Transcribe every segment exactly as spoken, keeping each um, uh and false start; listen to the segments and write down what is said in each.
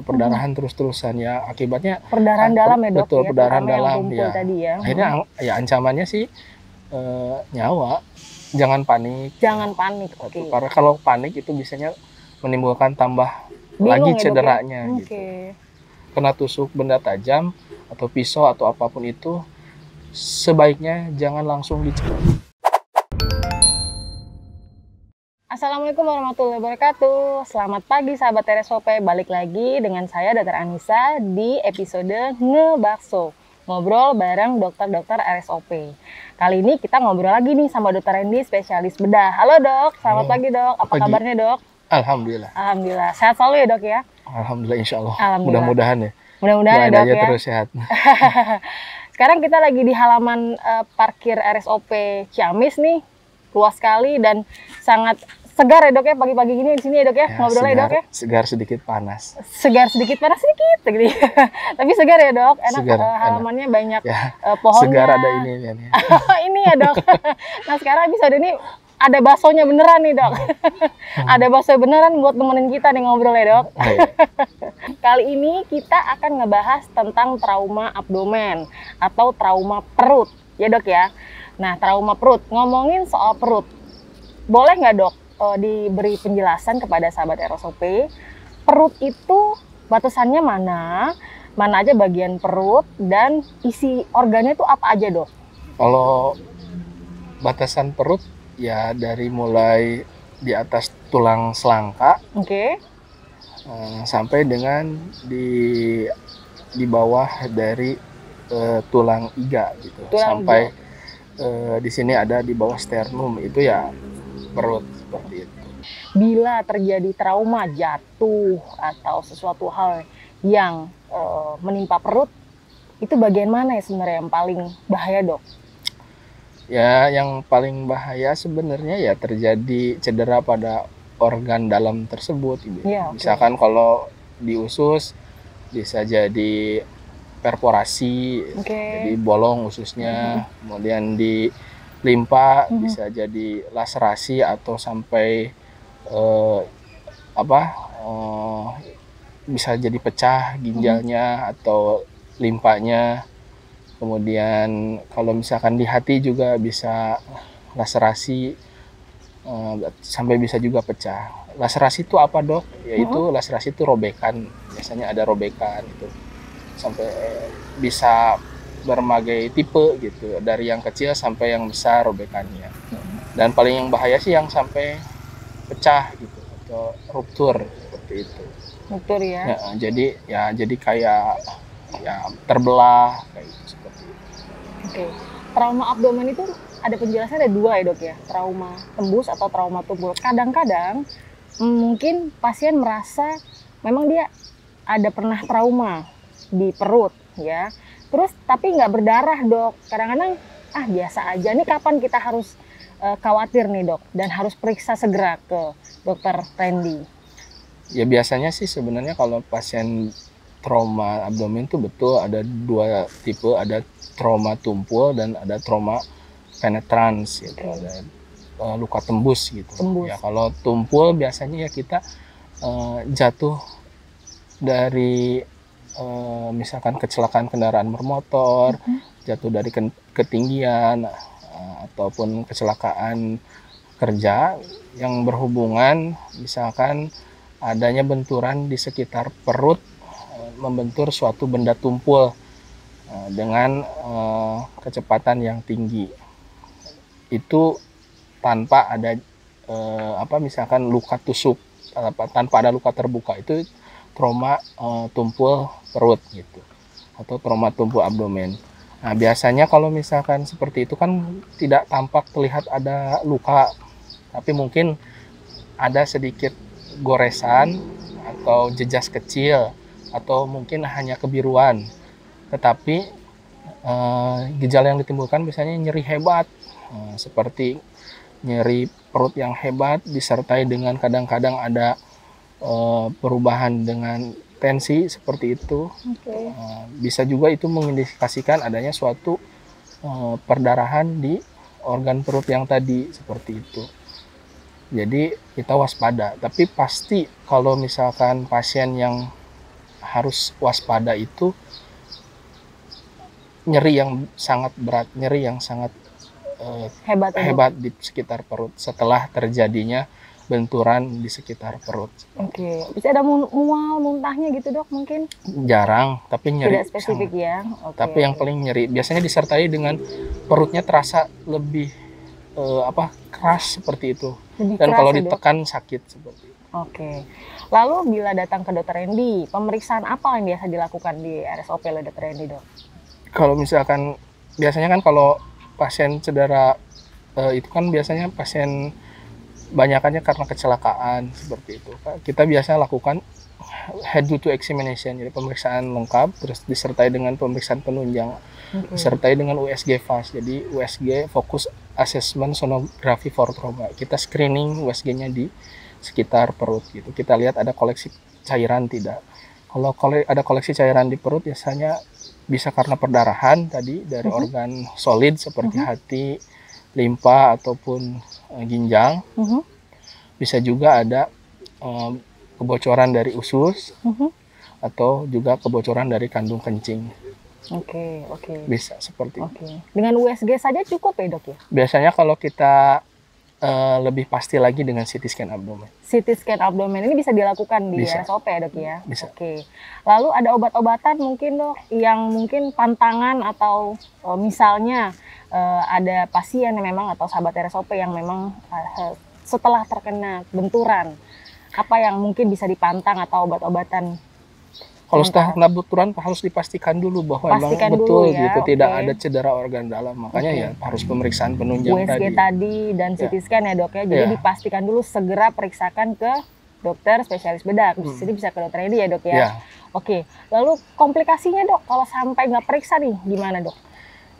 itu perdarahan hmm. terus-terusan ya, akibatnya perdarahan dalam ya dok, betul ya, perdarahan dalam ya. Tadi ya. Akhirnya hmm. ya ancamannya sih e, nyawa, jangan panik. Jangan panik, oke. Okay. Karena kalau panik itu biasanya menimbulkan tambah Bingung lagi ya, cederanya ya? Gitu. Okay. Kena tusuk benda tajam atau pisau atau apapun itu sebaiknya jangan langsung dicek. Assalamualaikum warahmatullahi wabarakatuh. Selamat pagi sahabat R S O P. Balik lagi dengan saya dokter Anissa di episode Ngebakso. Ngobrol bareng dokter-dokter R S O P. Kali ini kita ngobrol lagi nih sama dokter Rendy, spesialis bedah. Halo dok, selamat Halo. pagi dok. Apa pagi. kabarnya dok? Alhamdulillah. Alhamdulillah. Sehat selalu ya dok ya? Alhamdulillah, insya Allah. Mudah-mudahan ya. Mudah-mudahan ya dok ya. Terus sehat. Sekarang kita lagi di halaman uh, parkir R S O P Ciamis nih. Luas sekali dan sangat segar ya dok ya, pagi-pagi gini di sini ya dok ya, ya ngobrolnya dok ya. Segar sedikit panas. Segar sedikit panas sedikit, gitu. Tapi segar ya dok. Enak segar, uh, halamannya enak. Banyak ya, uh, pohonnya. Segar ada ini ya. Ini. Ini ya dok. Nah sekarang habis ada ini ada baksonya beneran nih dok. Ada bakso beneran buat temenin kita nih ngobrol ya dok. Oh, iya. Kali ini kita akan ngebahas tentang trauma abdomen atau trauma perut ya dok ya. Nah trauma perut, ngomongin soal perut, boleh nggak dok? Diberi penjelasan kepada sahabat R S O P, perut itu batasannya mana, mana aja bagian perut, dan isi organnya itu apa aja dok? Kalau batasan perut ya dari mulai di atas tulang selangka, okay. eh, sampai dengan di di bawah dari eh, tulang iga gitu, tulang sampai eh, di sini ada di bawah sternum itu ya perut. Seperti itu. Bila terjadi trauma jatuh atau sesuatu hal yang e, menimpa perut, itu bagian mana ya sebenarnya yang paling bahaya dok? Ya yang paling bahaya sebenarnya ya terjadi cedera pada organ dalam tersebut. Gitu. Ya, okay. Misalkan kalau di usus bisa jadi perforasi, okay. jadi bolong ususnya, mm-hmm. kemudian di limpa mm-hmm. bisa jadi laserasi atau sampai uh, apa uh, bisa jadi pecah ginjalnya mm-hmm. atau limpanya. Kemudian kalau misalkan di hati juga bisa laserasi uh, sampai bisa juga pecah. Laserasi itu apa dok? Yaitu mm-hmm. laserasi itu robekan, biasanya ada robekan itu sampai bisa berbagai tipe gitu, dari yang kecil sampai yang besar robekannya. Dan paling yang bahaya sih yang sampai pecah gitu atau ruptur seperti itu. Ruptur ya. Ya jadi ya jadi kayak ya terbelah kayak gitu, seperti itu. Oke. Trauma abdomen itu ada penjelasannya, ada dua ya dok ya, trauma tembus atau trauma tubuh. Kadang-kadang mungkin pasien merasa memang dia ada pernah trauma di perut ya. Terus tapi nggak berdarah dok, kadang-kadang ah biasa aja. Nih kapan kita harus e, khawatir nih dok dan harus periksa segera ke dokter Rendy? Ya biasanya sih sebenarnya kalau pasien trauma abdomen itu betul ada dua tipe, ada trauma tumpul dan ada trauma penetrans gitu, okay. ada e, luka tembus gitu. Tembus. Ya kalau tumpul biasanya ya kita e, jatuh dari E, misalkan kecelakaan kendaraan bermotor, mm-hmm. jatuh dari ke ketinggian e, ataupun kecelakaan kerja yang berhubungan misalkan adanya benturan di sekitar perut e, membentur suatu benda tumpul e, dengan e, kecepatan yang tinggi itu tanpa ada e, apa misalkan luka tusuk tanpa ada luka terbuka itu trauma e, tumpul perut gitu atau trauma tumpul abdomen. Nah biasanya kalau misalkan seperti itu kan tidak tampak terlihat ada luka, tapi mungkin ada sedikit goresan atau jejas kecil atau mungkin hanya kebiruan. Tetapi e, gejala yang ditimbulkan biasanya nyeri hebat e, seperti nyeri perut yang hebat disertai dengan kadang-kadang ada Uh, perubahan dengan tensi seperti itu, okay. uh, bisa juga itu mengindikasikan adanya suatu uh, perdarahan di organ perut yang tadi seperti itu. Jadi kita waspada, tapi pasti kalau misalkan pasien yang harus waspada itu nyeri yang sangat berat, nyeri yang sangat eh, hebat, hebat di sekitar perut setelah terjadinya benturan di sekitar perut. Oke, okay. Bisa ada mual, muntahnya gitu dok mungkin? Jarang, tapi nyeri. Tidak spesifik sangat. Ya? Okay. Tapi yang paling nyeri, biasanya disertai dengan perutnya terasa lebih eh, apa keras seperti itu. Lebih Dan keras, kalau ditekan dok? Sakit seperti itu. Oke, okay. Lalu bila datang ke dokter Rendy, pemeriksaan apa yang biasa dilakukan di R S O P oleh dokter Rendy dok? Kalau misalkan, biasanya kan kalau pasien cedera eh, itu kan biasanya pasien banyakannya karena kecelakaan seperti itu. Kita biasa lakukan head to toe examination, jadi pemeriksaan lengkap, terus disertai dengan pemeriksaan penunjang, okay. Disertai dengan U S G FAST, jadi U S G Focus Assessment Sonography for Trauma. Kita screening U S G-nya di sekitar perut gitu. Kita lihat ada koleksi cairan tidak. Kalau kole ada koleksi cairan di perut, biasanya bisa karena perdarahan tadi dari mm-hmm. organ solid seperti mm-hmm. hati, limpa ataupun ginjal, uh-huh. bisa juga ada um, kebocoran dari usus, uh-huh. atau juga kebocoran dari kandung kencing. Oke, okay, oke. Okay. Bisa seperti itu. Okay. Dengan U S G saja cukup ya dok ya? Biasanya kalau kita uh, lebih pasti lagi dengan C T scan abdomen. C T scan abdomen ini bisa dilakukan di bisa. R S O P ya dok ya? Bisa. Oke. Okay. Lalu ada obat-obatan mungkin dok yang mungkin pantangan atau uh, misalnya Uh, ada pasien yang memang atau sahabat R S O P yang memang uh, setelah terkena benturan, apa yang mungkin bisa dipantang atau obat-obatan? Kalau setelah kena benturan harus dipastikan dulu bahwa pastikan memang betul ya, gitu, okay. Tidak ada cedera organ dalam, makanya okay. Ya harus pemeriksaan penunjang U S G tadi. tadi dan C T yeah. scan ya dok ya, jadi yeah. dipastikan dulu segera periksakan ke dokter spesialis bedah, di sini hmm. bisa ke dokter Rendy ya dok ya. Yeah. Oke, okay. Lalu komplikasinya dok, kalau sampai nggak periksa nih gimana dok?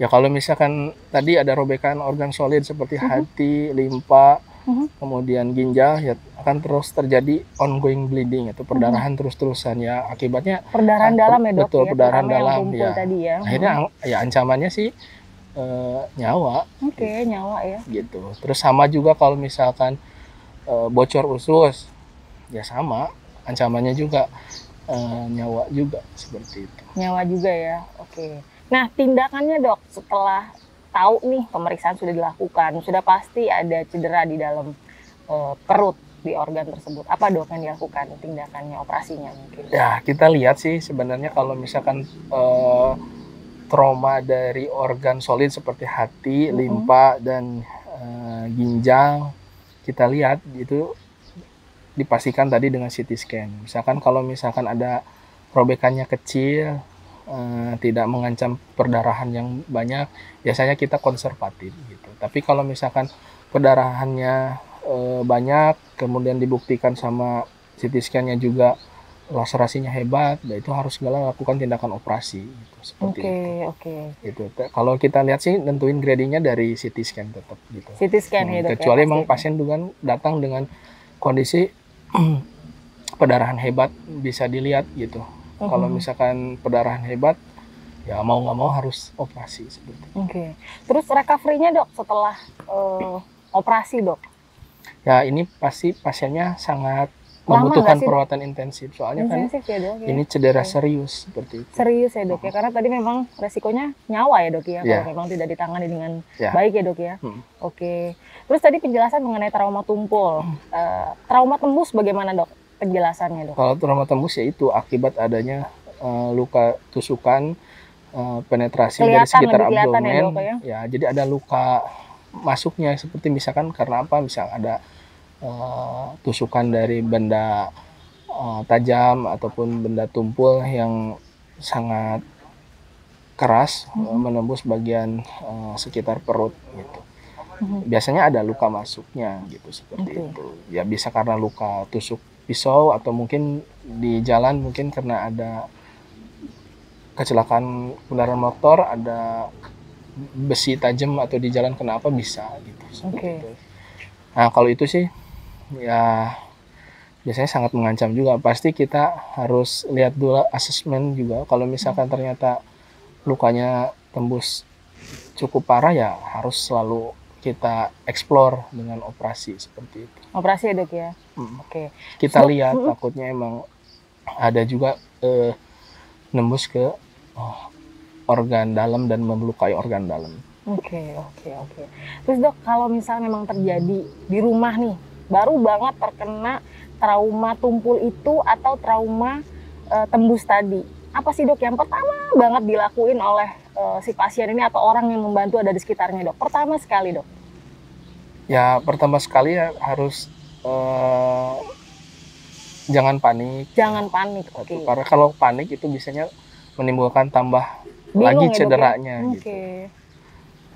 Ya kalau misalkan tadi ada robekan organ solid seperti uh-huh. hati, limpa, uh-huh. kemudian ginjal, ya akan terus terjadi ongoing bleeding atau perdarahan uh-huh. terus-terusan ya akibatnya. Perdarahan ah, dalam ya dok? Betul, ya, perdarahan dalam ya. Tadi ya. Akhirnya uh-huh. ya ancamannya sih uh, nyawa. Oke, okay, gitu. Nyawa ya. Gitu. Terus sama juga kalau misalkan uh, bocor usus, ya sama ancamannya juga uh, nyawa juga seperti itu. Nyawa juga ya, oke. Okay. Nah, tindakannya dok, setelah tahu nih pemeriksaan sudah dilakukan, sudah pasti ada cedera di dalam e, perut, di organ tersebut. Apa dok yang dilakukan, tindakannya, operasinya mungkin? Ya, kita lihat sih sebenarnya kalau misalkan e, trauma dari organ solid seperti hati, mm-hmm. limpa, dan e, ginjal, kita lihat itu dipastikan tadi dengan C T scan. Misalkan kalau misalkan ada robekannya kecil, Uh, tidak mengancam perdarahan yang banyak, biasanya kita konservatif gitu. Tapi kalau misalkan perdarahannya uh, banyak, kemudian dibuktikan sama C T scan-nya juga laserasinya hebat, nah itu harus segala lakukan tindakan operasi gitu, seperti okay, itu. Oke, okay. Oke. Gitu. Kalau kita lihat sih nentuin gradingnya dari C T scan tetap gitu. C T scan hmm, ya, kecuali ya, memang pasien dengan datang dengan kondisi perdarahan hebat bisa dilihat gitu. Mm-hmm. Kalau misalkan perdarahan hebat, ya mau nggak mau harus operasi seperti itu. Oke. Okay. Terus recovery-nya dok setelah uh, operasi dok? Ya ini pasti pasiennya sangat lama membutuhkan perawatan intensif. Soalnya intensif, kan ya, dok, ya. Ini cedera okay. serius seperti itu. Serius ya dok ya, karena tadi memang resikonya nyawa ya dok ya. Yeah. Kalau memang tidak ditangani dengan yeah. baik ya dok ya. Hmm. Oke. Okay. Terus tadi penjelasan mengenai trauma tumpul. Hmm. Uh, trauma tembus bagaimana dok? Penjelasannya dok. Kalau trauma tembus ya itu akibat adanya uh, luka tusukan uh, penetrasi kelihatan, dari sekitar abdomen. Ya, dok, ya? Ya, jadi ada luka masuknya seperti misalkan karena apa? Misal ada uh, tusukan dari benda uh, tajam ataupun benda tumpul yang sangat keras hmm. uh, menembus bagian uh, sekitar perut gitu. Biasanya ada luka masuknya gitu seperti okay. itu. Ya bisa karena luka tusuk pisau atau mungkin di jalan mungkin karena ada kecelakaan kendaraan motor, ada besi tajam atau di jalan kenapa bisa gitu. Okay. Itu. Nah kalau itu sih ya biasanya sangat mengancam juga. Pasti kita harus lihat dulu asesmen juga. Kalau misalkan ternyata lukanya tembus cukup parah ya harus selalu kita explore dengan operasi seperti itu. Operasi ya dok ya? Hmm. Oke. Okay. Kita so, lihat, uh-uh. takutnya emang ada juga eh, nembus ke oh, organ dalam dan melukai organ dalam. Oke, oke, oke. Terus dok, kalau misalnya memang terjadi di rumah nih, baru banget terkena trauma tumpul itu atau trauma e, tembus tadi, apa sih dok yang pertama banget dilakuin oleh e, si pasien ini atau orang yang membantu ada di sekitarnya dok? Pertama sekali dok? Ya pertama sekali ya harus e, jangan panik. Jangan panik, oke. Okay. Karena kalau panik itu biasanya menimbulkan tambah bingung lagi ya, cederanya. Oke. Gitu. Okay.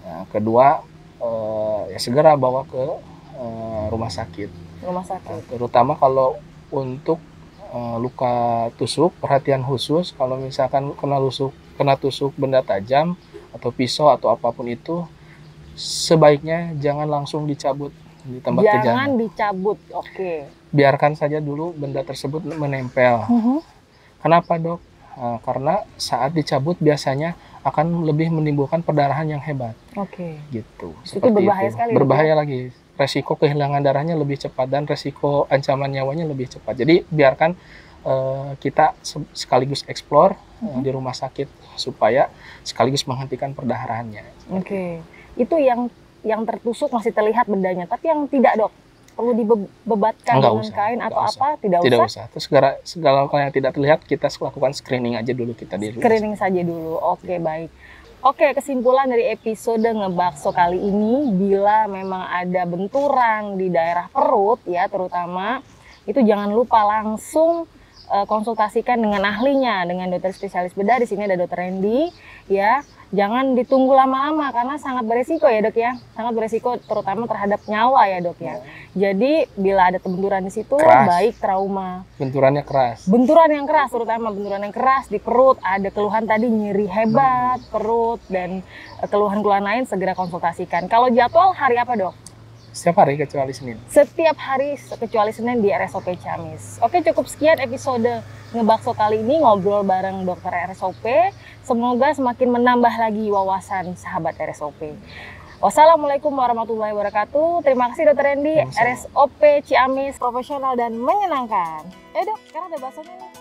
Nah, kedua, eh, ya segera bawa ke eh, rumah sakit. Rumah sakit. Nah, terutama kalau untuk eh, luka tusuk, perhatian khusus kalau misalkan kena tusuk, kena tusuk benda tajam atau pisau atau apapun itu, sebaiknya jangan langsung dicabut di tempat kejadian. Jangan kejana. Dicabut, oke. Okay. Biarkan saja dulu benda tersebut menempel. Uh-huh. Kenapa dok? Nah, karena saat dicabut biasanya akan lebih menimbulkan perdarahan yang hebat. Oke. Okay. Gitu. Seperti itu berbahaya itu. sekali. Berbahaya ya? Lagi. Resiko kehilangan darahnya lebih cepat dan resiko ancaman nyawanya lebih cepat. Jadi biarkan uh, kita sekaligus eksplor uh-huh. di rumah sakit supaya sekaligus menghentikan perdarahannya. Oke. Okay. Itu yang yang tertusuk masih terlihat bendanya, tapi yang tidak dok perlu dibebatkan dengan usah, kain atau usah. apa? Tidak, tidak usah. usah. Terus segala segala yang tidak terlihat kita lakukan screening aja dulu kita di Screening saja dulu. Oke, okay, baik. Oke, okay, kesimpulan dari episode ngebakso kali ini, bila memang ada benturan di daerah perut ya terutama, itu jangan lupa langsung uh, konsultasikan dengan ahlinya, dengan dokter spesialis bedah. Di sini ada dokter Rendy ya. Jangan ditunggu lama-lama karena sangat beresiko ya dok ya, sangat beresiko terutama terhadap nyawa ya dok ya. Jadi bila ada benturan di situ, keras. baik trauma. Benturannya keras. Benturan yang keras terutama benturan yang keras di perut, ada keluhan tadi nyeri hebat hmm. perut dan keluhan-keluhan lain segera konsultasikan. Kalau jadwal hari apa dok? Setiap hari kecuali Senin. Setiap hari kecuali Senin di R S O P Ciamis. Oke, cukup sekian episode ngebakso kali ini ngobrol bareng dokter R S O P. Semoga semakin menambah lagi wawasan sahabat R S O P. Wassalamualaikum warahmatullahi wabarakatuh. Terima kasih dokter Rendy. R S O P Ciamis profesional dan menyenangkan. Eh dok, sekarang ada baksonya nih.